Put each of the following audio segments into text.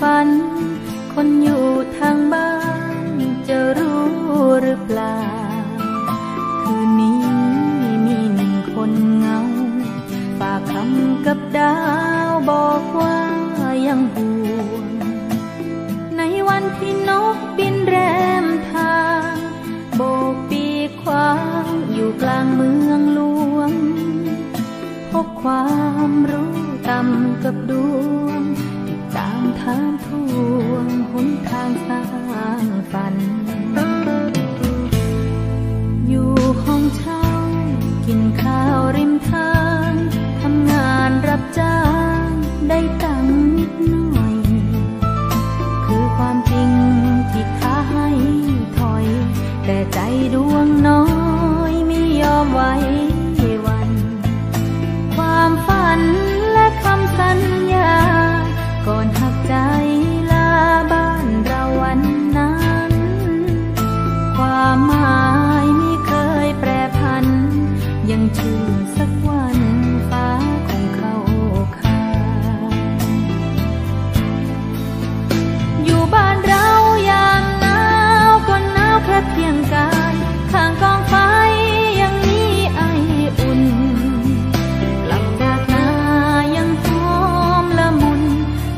ฝันคนอยู่ทางบ้านจะรู้หรือเปล่าคืนนี้มีหนึ่งคนเงาฝากคำกับดาวบอกว่ายังห่วงในวันที่นกบินแรมทางโบกปีกคว้างอยู่กลางเมืองหลวงพบความรู้ต่ำกับดวงติดตามถามทวงหนทางสร้างฝันอยู่ห้องเช่ากินข้าวริมทางทำงานรับจ้างได้ตังค์นิดหน่อยคือความจริงที่ท้าให้ถอยแต่ใจดวงน้อยไม่ยอมไว้วันความฝันและคำสัญญาก่อนหักใจลาบ้านเราวันนั้นความหมายไม่เคยแปรผันยังเชื่อสักวันฟ้าคงเข้าข้างอยู่บ้านเรายามหนาวก็หนาวแค่เพียงกายข้างกองไฟยังมีไออุ่นกลับจากนายังหอมละมุน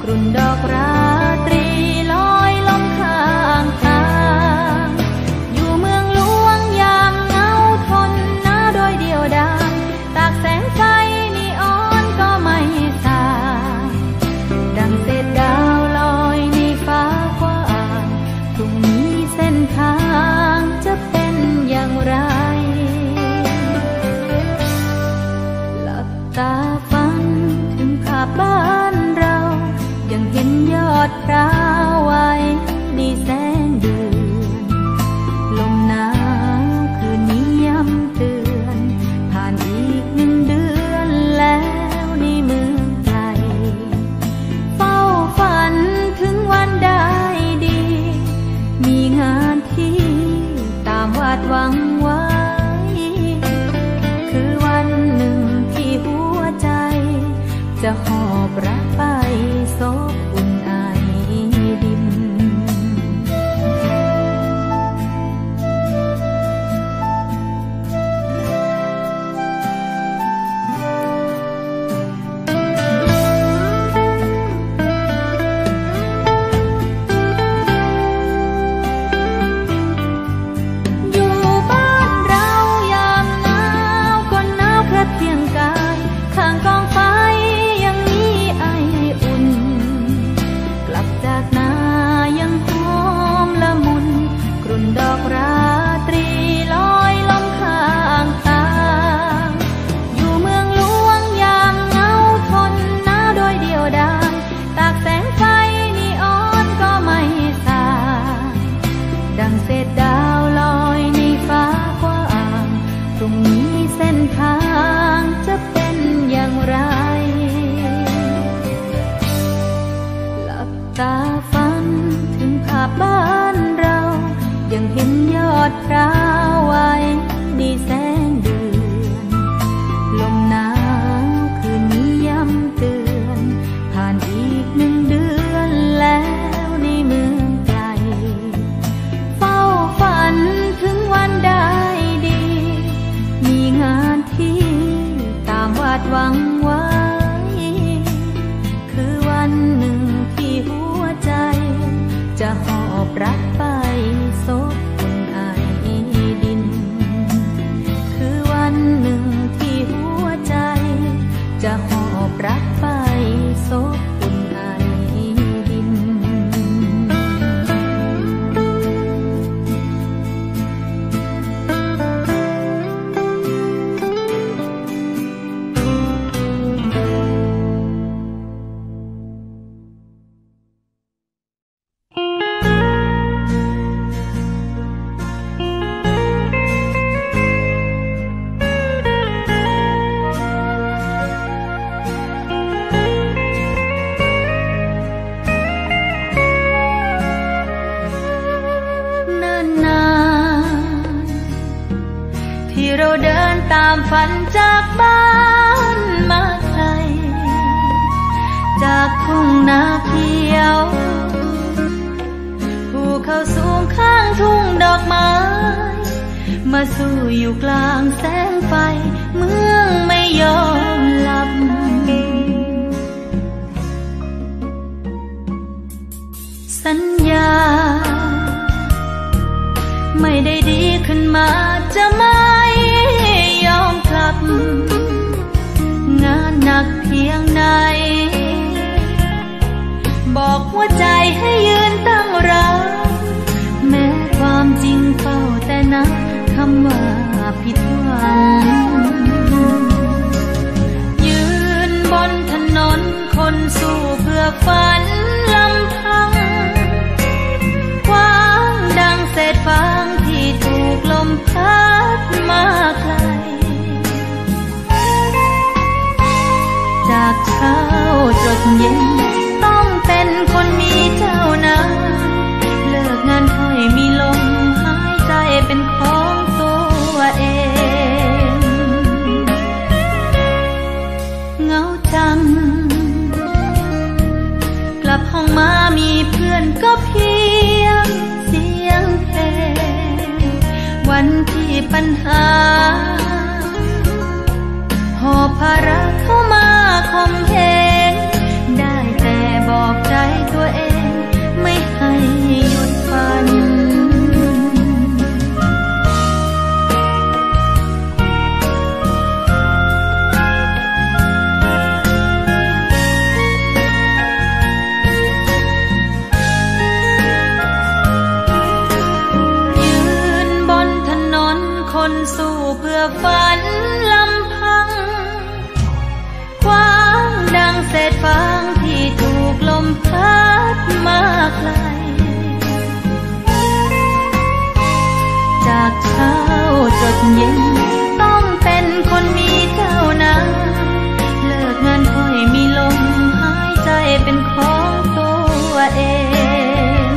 กลุ่นดอกราตรีลอยลมข้างทางอยู่เมืองหลวงยามเหงาทนหนาวโดยเดียวดายตากแสงไฟนีออนก็ไม่สายดังเศษดาวลอยในฟ้ากว้างตรงนี้เส้นทางจะเป็นอย่างไรหลับตาฝันถึงภาพบ้านเรายังเห็นยอดพร้าวไว้ในแสงเดือนลมหนาวคืนนี้ย้ำเตือนผ่านอีก1 เดือนแล้วในเมืองไทยเฝ้าฝันถึงวันได้ดีมีงานที่ตามวาดหวังไว้คือวันหนึ่งที่หัวใจจะหอบรักไปซบอุ่นไอดินอยู่บ้านเรายามหนาวก็หนาวแค่เพียงกายข้างกองไฟยังมีไออุ่นกลับจากนายังหอมละมุนกลุ่นดอกราตรีลอยลมข้างทางอยู่เมืองหลวงยามเหงาทนหนาวโดยเดียวดายตากแสงไฟนีออนก็ไม่สายดังเศษดาวลอยในฟ้ากว้างตรงนี้เส้นทางจะเป็นอย่างไรหลับตาฝันถึงภาพบ้านเรายังเห็นยอดพร้าวไว้ในแสงเดือนลมหนาวคืนนี้ย้ำเตือนผ่านอีก1 เดือนแล้วในเมืองไกลเฝ้าฝันถึงวันได้ดี มีงานที่ตามวาดหวังไว้ คือวันหนึ่งที่หัวใจจะหอบรักไปซบอุ่นไอดิน คือวันหนึ่งที่หัวใจจะหอบรักไปซบอุ่นไอดิน ฝันจากบ้านมาไกล จากทุ่งนาเขียวภูเขาสูงข้างทุ่งดอกไม้มาสู้อยู่กลางแสงไฟเมืองไม่ยอมหลับสัญญาไม่ได้ดีขึ้นมาจะไม่ยอมกลับงานหนักเพียงไหนบอกหัวใจให้ยืนตั้งรับแม้ความจริงเฝ้าแต่นับคำว่าผิดหวังยืนบนถนนคนสู้เพื่อฝันลำพังคว้างดังเศษฟางที่ถูกลมพัดมาไกลจากเช้าจนเย็นต้องเป็นคนมีเจ้านะเลิกงานค่อยมีลมหายใจเป็นของตัวเองเหงาจังกลับห้องมามีเพื่อนก็เพียงเสียงเพลงวันที่ปัญหาหอบภาระเข้ามาคมเหงได้แต่บอกใจตัวเองไม่ให้หยุดฝันยืนบนถนนคนสู้เพื่อฝันลำพังคว้างดังเศษฟางที่ถูกลมพัดมาไกลจากเช้าจนเย็นต้องเป็นคนมีเจ้านะเลิกงานค่อยมีลมหายใจเป็นของตัวเอง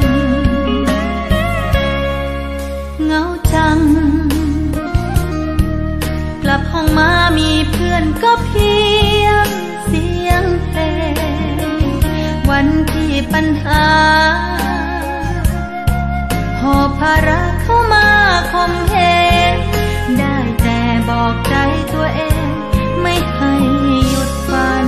เหงาจังกลับห้องมามีเพื่อนก็เพียงเสียงเพลงวันที่ปัญหาหอบภาระเข้ามาคมเหงได้แต่บอกใจตัวเองไม่ให้หยุดฝัน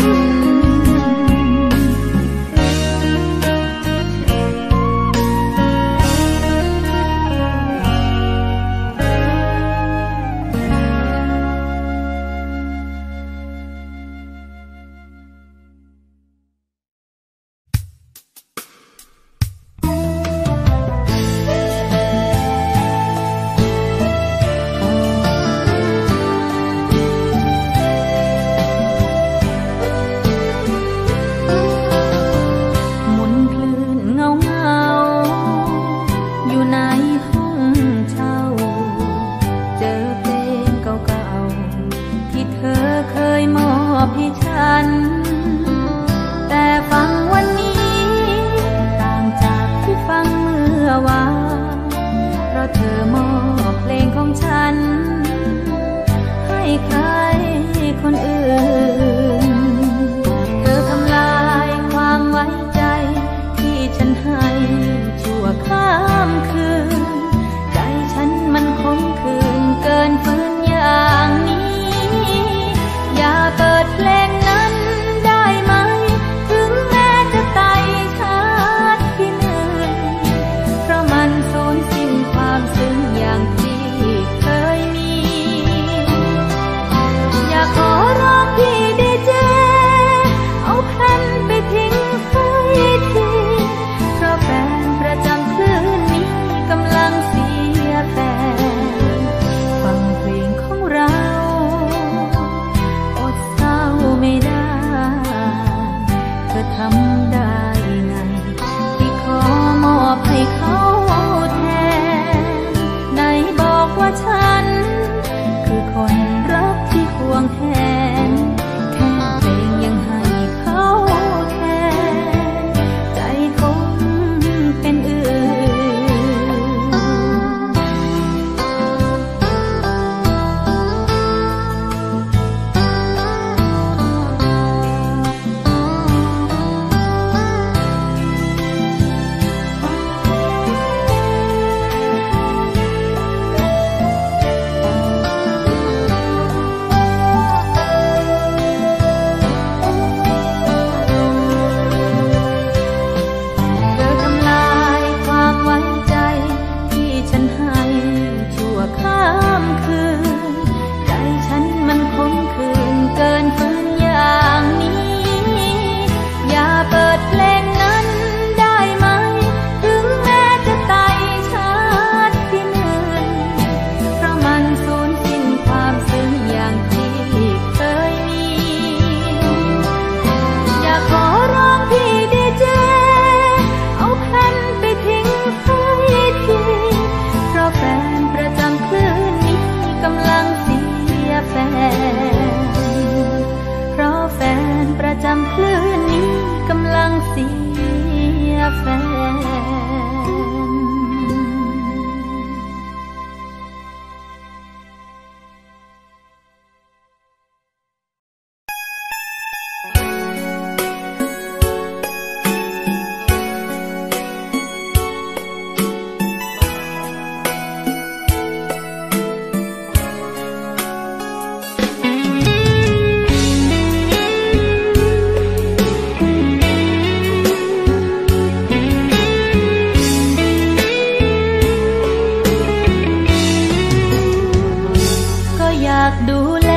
ดูแล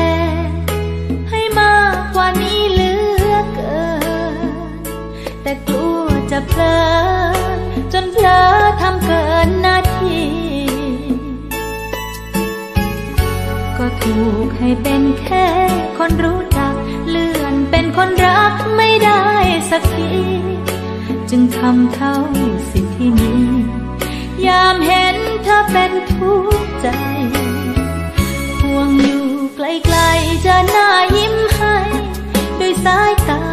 ให้มากกว่านี้เหลือเกินแต่กลัวจะเผลอจนเผลอทำเกินหน้าที่ก็ถูกให้เป็นแค่คนรู้จักเลื่อนเป็นคนรักไม่ได้สักทีจึงทำเท่าสิ่งที่มียามเห็นเธอเป็นทุกข์ใจห่วงอยู่ไกลๆจะหน้ายิ้มให้ด้วยสายตา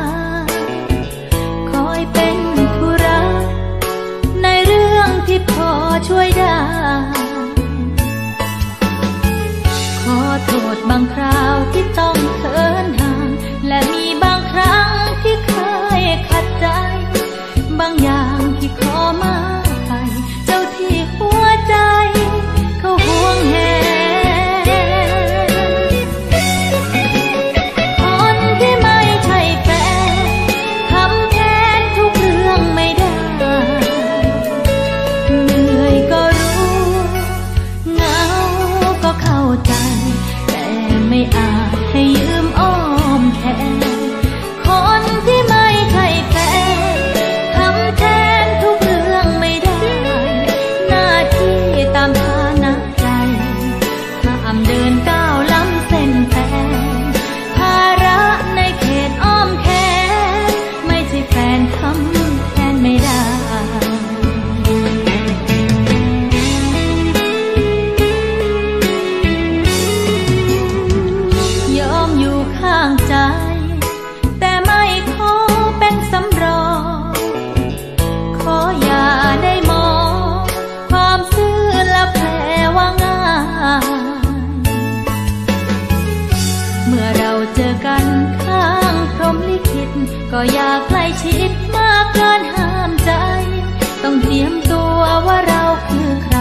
คอยเป็นผู้รักในเรื่องที่พอช่วยได้ขอโทษบางคราวที่ต้องเขินห่างและมีบางครั้งที่เคยขัดใจบางอย่างที่ขอมาก็อยากใกล้ชิดมากเกินห้ามใจต้องเตรียมตัวว่าเราคือใคร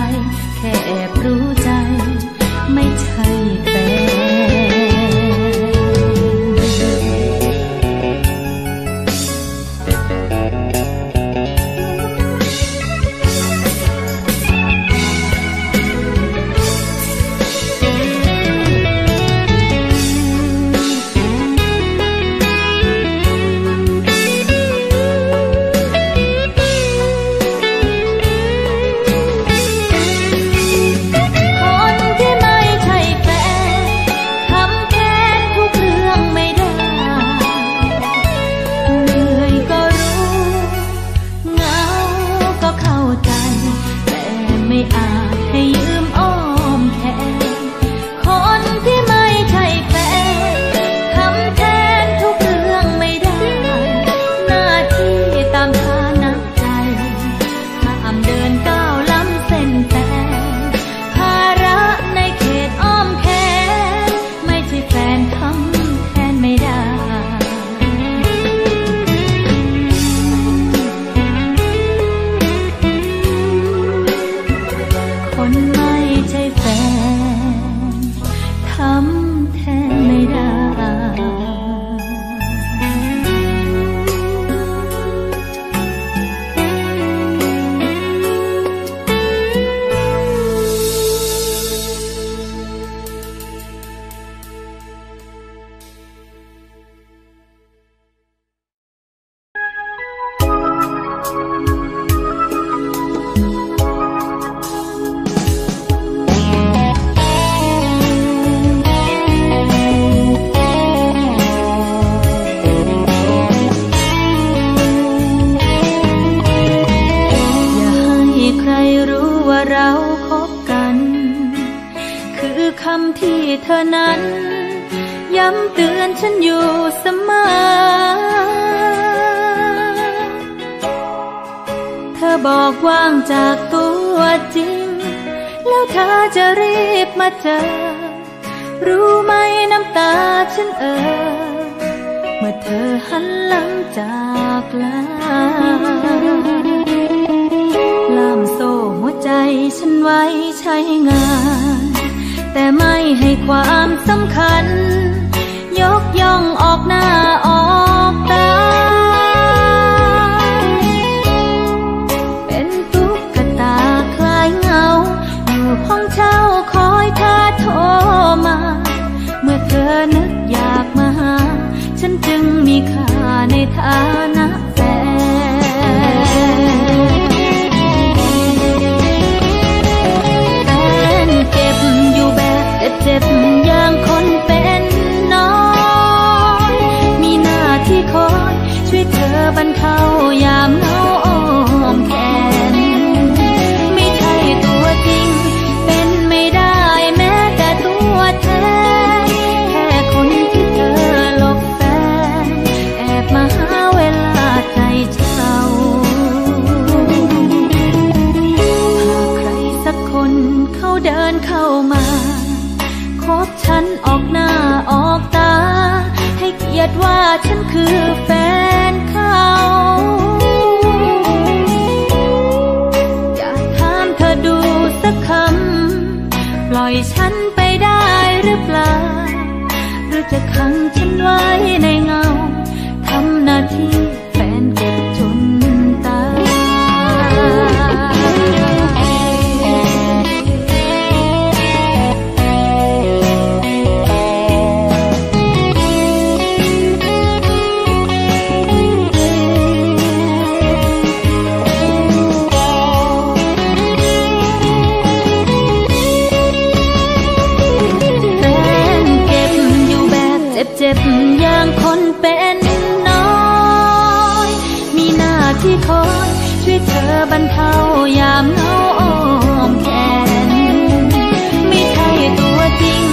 แค่แอบรู้ใจไม่ใช่แฟ นึกอยากมาหาฉันจึงมีค่าในฐานะแฟนเจ็บอยู่แบบเจ็บอย่างคนเป็นน้อยมีหน้าที่คอยช่วยเธอบรรเทายามเหงาอ้อมแขนไม่ใช่ตัวจริงเป็นไม่ได้แม้แต่ตัวแทนแค่คนที่เธอหลบแฟนแอบมาหาเวลาใจเจ้าหากใครสักคนเขาเดินเข้ามาคบฉันออกหน้าออกตาให้เกียรติว่าฉันคือแฟนเขาจะถามเธอดูสักคำปล่อยฉันไปได้หรือเปล่าหรือจะขังฉันไว้ในเงาทำหน้าที่แฟนเก็บจนตายเจ็บอย่างคนเป็นน้อยมีหน้าที่คอยช่วยเธอบรรเทายามเหงาอ้อมแขนไม่ใช่ตัวจริง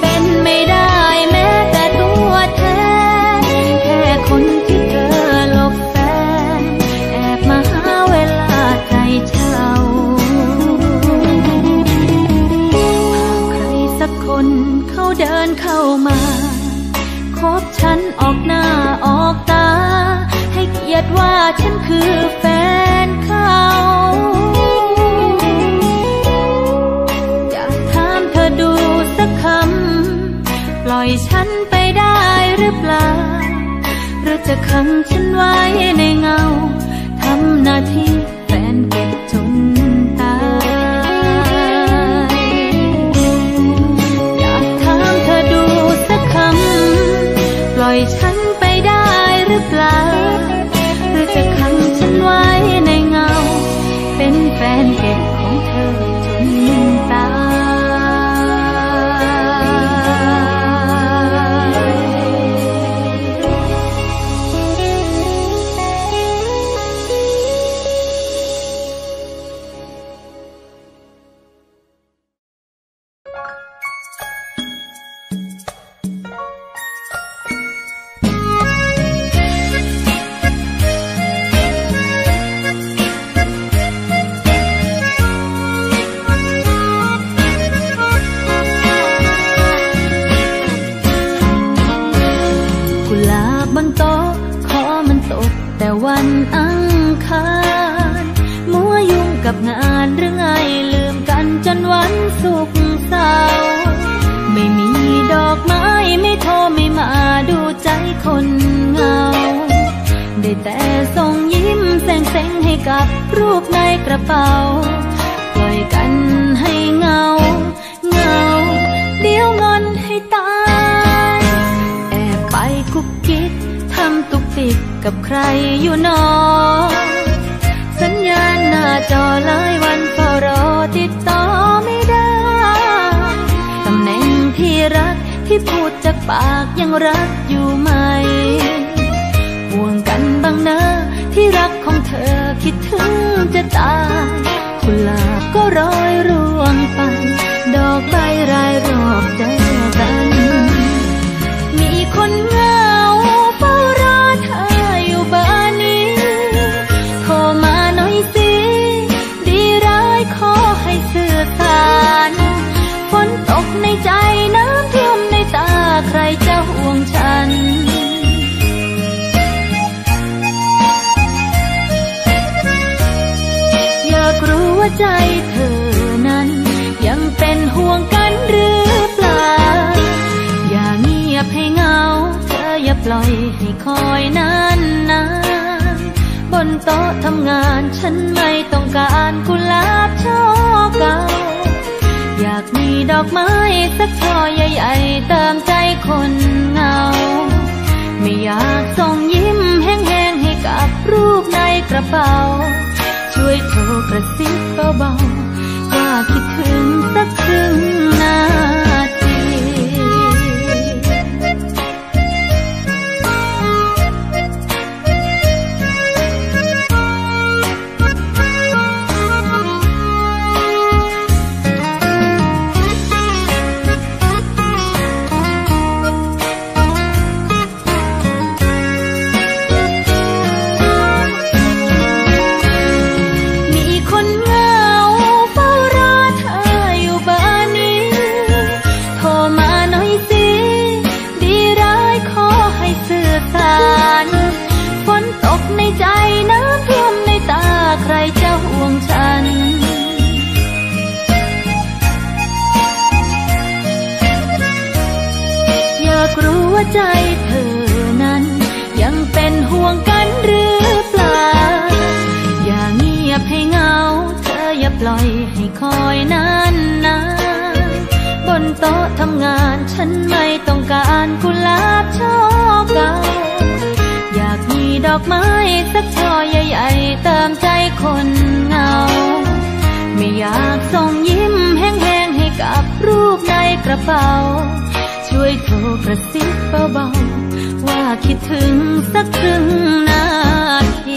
เป็นไม่ได้แม้แต่ตัวแทนแค่คนที่เธอหลบแฟนแอบมาหาเวลาใจเจ้าหากใครสักคนเขาเดินเข้ามาพบฉันออกหน้าออกตาให้เกียรติว่าฉันคือแฟนเขาจะถามเธอดูสักคำปล่อยฉันไปได้หรือเปล่าหรือจะขังฉันไว้ในเงาทำหน้าที่แฟนเก็บจนตายจะถามเธอดูสักคำปล่อยฉันไปได้หรือเปล่าหรือจะขังฉันไว้ในเงาเป็นแฟนเก็บของเธอจนตายดอกไม้สักช่อใหญ่ๆเติมใจคน เบาๆช่วยโทรกระซิบเบาๆว่าคิดถึงสักครึ่งนาทีใจเธอนั้นยังเป็นห่วงกันหรือเปล่าอย่าเงียบให้เหงาเธออย่าปล่อยให้คอยนานนะบนโต๊ะทำงานฉันไม่ต้องการกุหลาบช่อเก่าอยากมีดอกไม้สักช่อใหญ่ๆตามใจคนเหงาไม่อยากส่งยิ้มแห้งๆให้กับรูปในกระเป๋าช่วยโทรกระซิบเบาๆว่าคิดถึงสักครึ่งนาที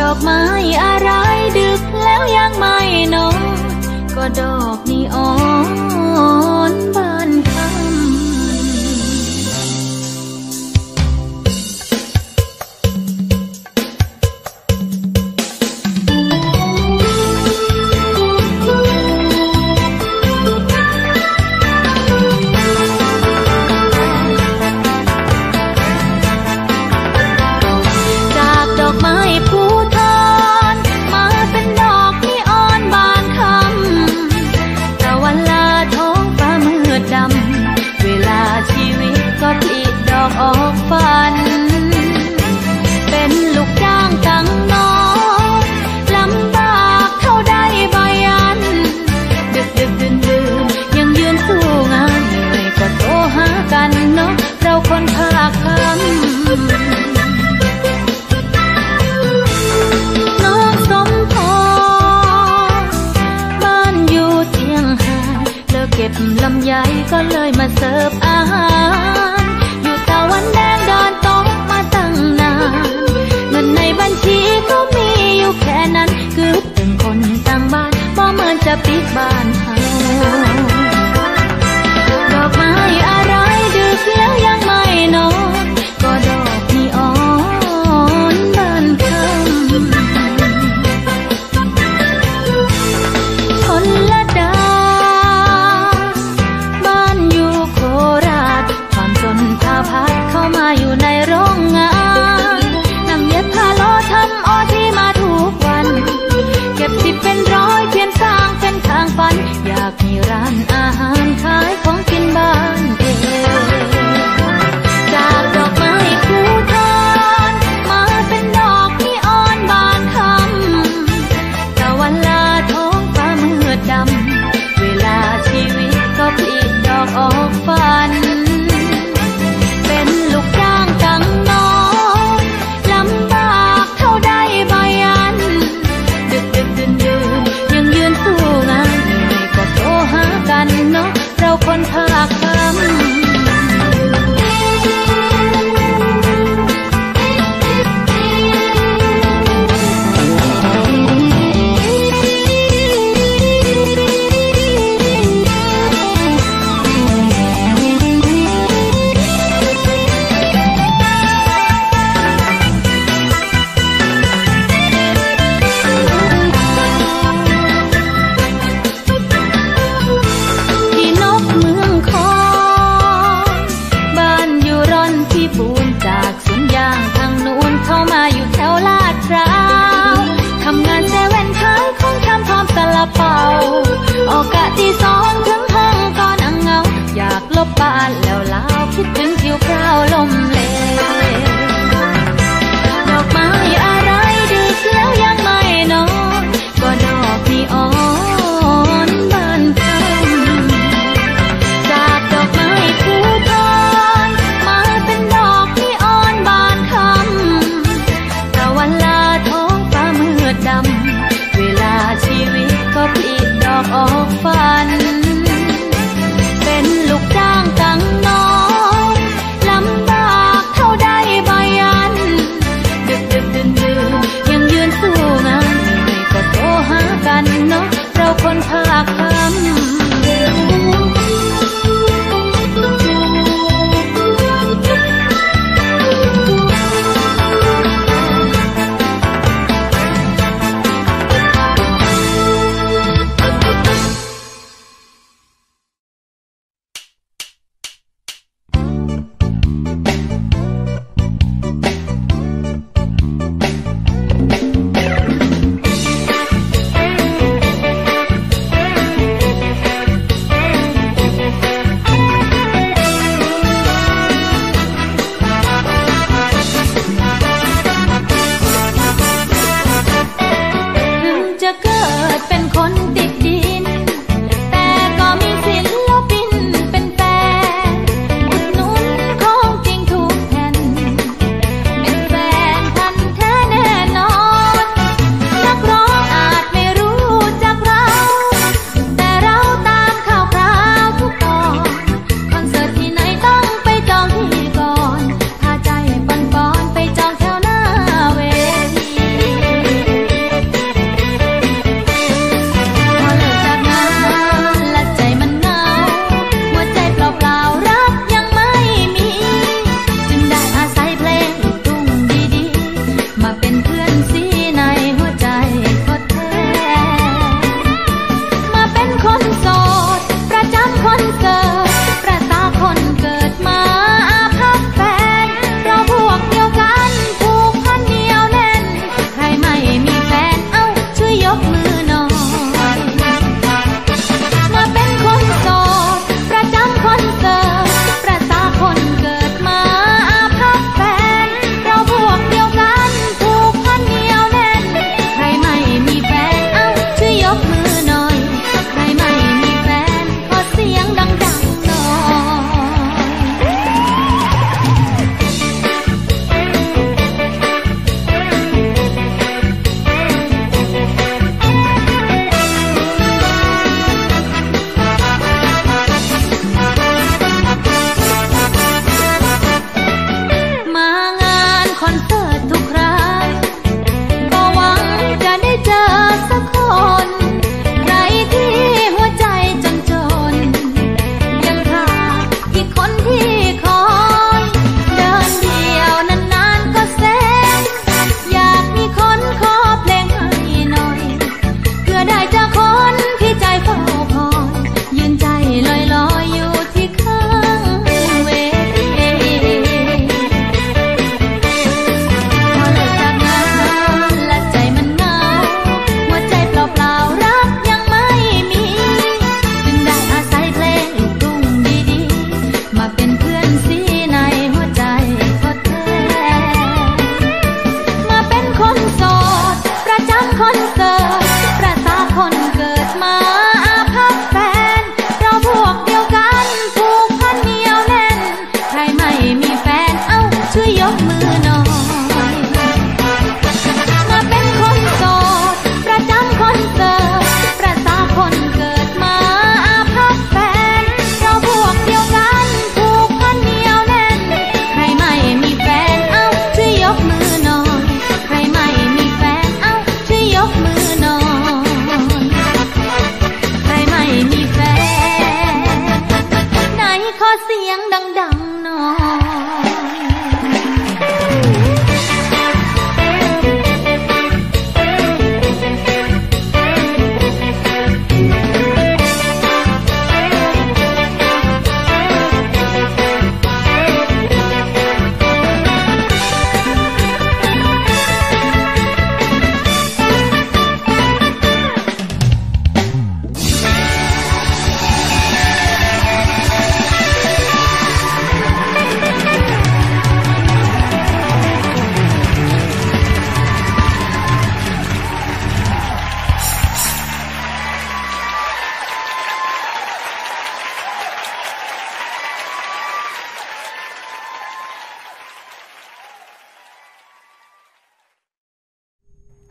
ดอกไม้อะไรดึกแล้วยังไม่นอนก็ดอกนีออนบานค่ำจากดอกไม้พูทอนมาเป็นดอกนีออนบานค่ำแต่วันลาท้องฟ้ามืดดำเวลาชีวิตก็ผลิดอกออกฝันเป็นลูกจ้างตั้งนอนลำบากเท่าใดบ่ยันดึกดึกดื่นดื่นยังยืนสู้งานเหนื่อยก็โทรหากันเนาะเราคนภาคค่ำเก็บลำไยก็เลยมาเสิร์ฟอาหารอยู่ตะวันแดงเดินตกมาตั้งนานเงินในบัญชีก็มีอยู่แค่นั้นคือถึงคนตั้งบ้านบ่เหมือนจะปิดบ้านเฮาดอกไม้อะไรดึกแล้วยังไม่นอนก็ดอกนีออนบานค่ำคนละดาพาเข้ามาอยู่ในโรงงานนำเย็บผ้าโลทำออที่มาทุกวันเก็บสิบเป็นร้อยเพียนสร้างเป็นทางฝันอยากมีร้านอาหารขายของกินบ้านเองจากดอกไม้ภูทอนมาเป็นดอกนีออนบานค่ำแต่วันลาท้องฟ้ามืดดำเวลาชีวิตก็ผลิดอกออกฝันเราคนภาคค่ำออกกะตีสองถึงห้างก็นั่งเงาอยากลบบ้านแล้วลาวคิดถึงทิวพราวลมเลดอกไม้อะไรดึกแล้วยังไม่นอนก็ดอกนีออนบานค่ำจากดอกไม้ภูทอนมาเป็นดอกนีออนบานค่ำแต่วันลาท้องฟ้ามืดดำเวลาชีวิตก็ผลิดอกออกฝันเป็นลูกจ้างตั้งนอนลำบาก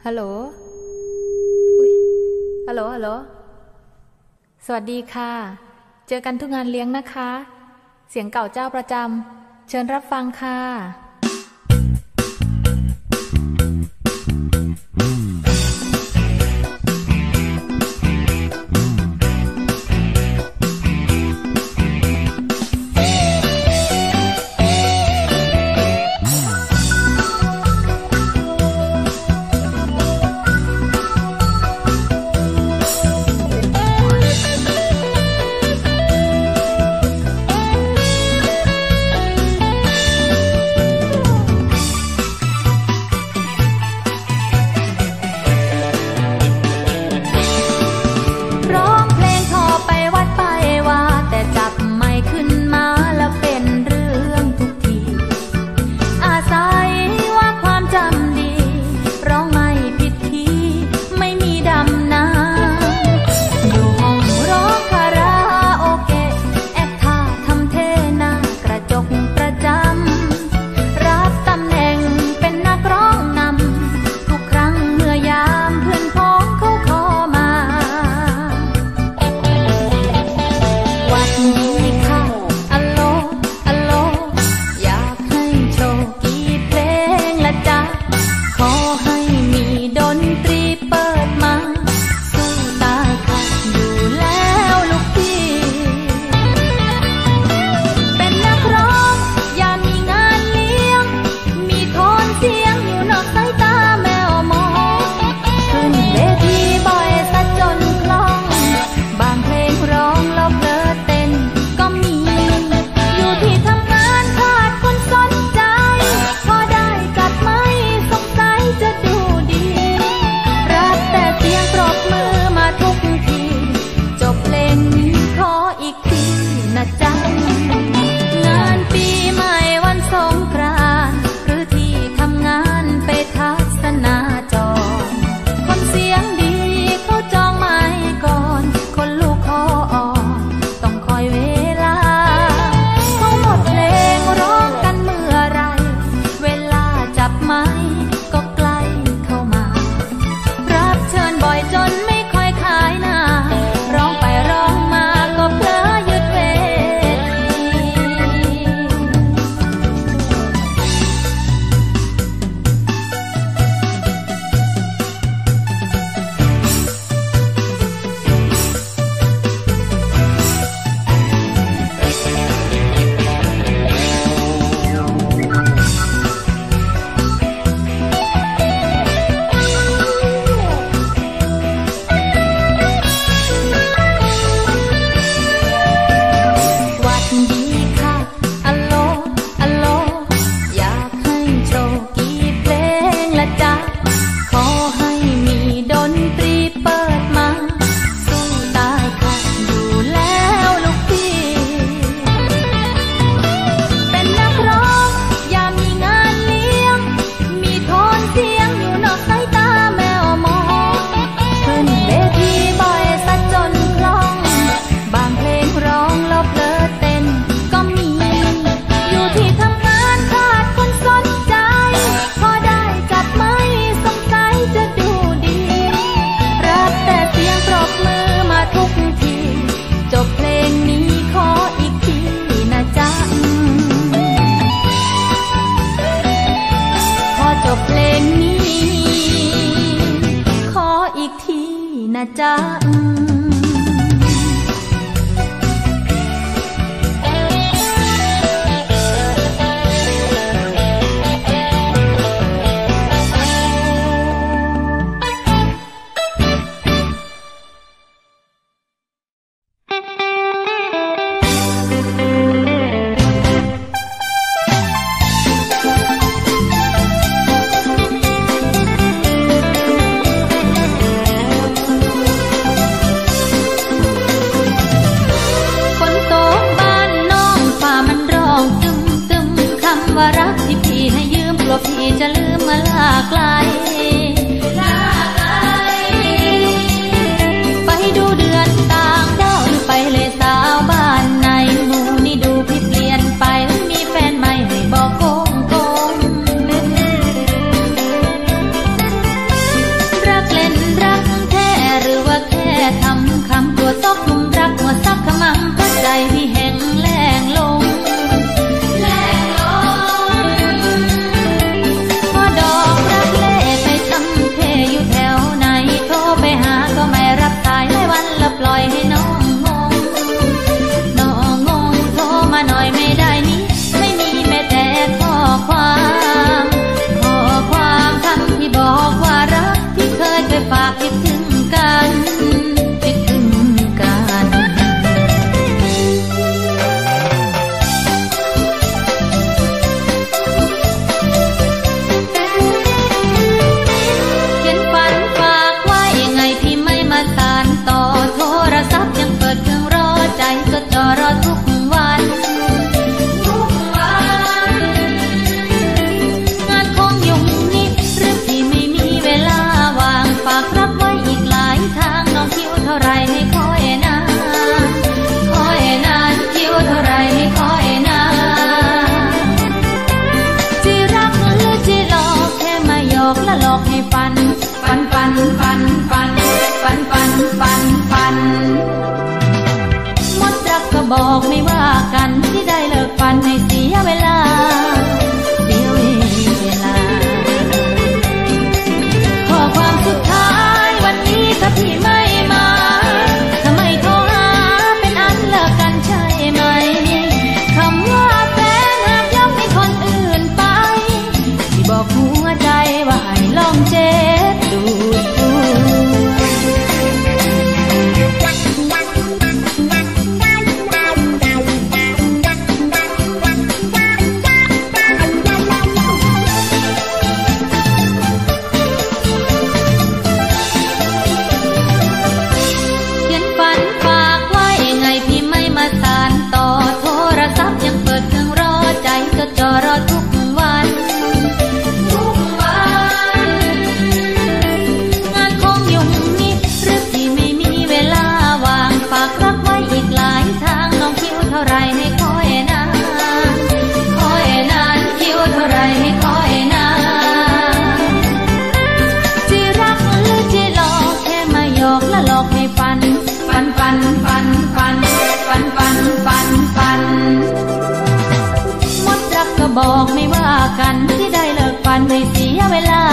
ฮัลโหลฮัลโหลฮัลโหลสวัสดีค่ะเจอกันทุกงานเลี้ยงนะคะเสียงเก่าเจ้าประจำเชิญรับฟังค่ะ ได้ฝากคิดถึงกันบอกไม่ว่ากันที่ได้เลิกฝันให้เสียเวลาขอความสุดท้ายวันนี้ถ้าพี่ไม่มาทำไมโทรหาเป็นอันเลิกกันใช่ไหมคำว่าแฟนหากยกให้คนอื่นไปที่บอกหัวใจว่าให้ลองเจ็บดูบอกไม่ว่ากันที่ได้เลิกฝันไม่เสียเวลา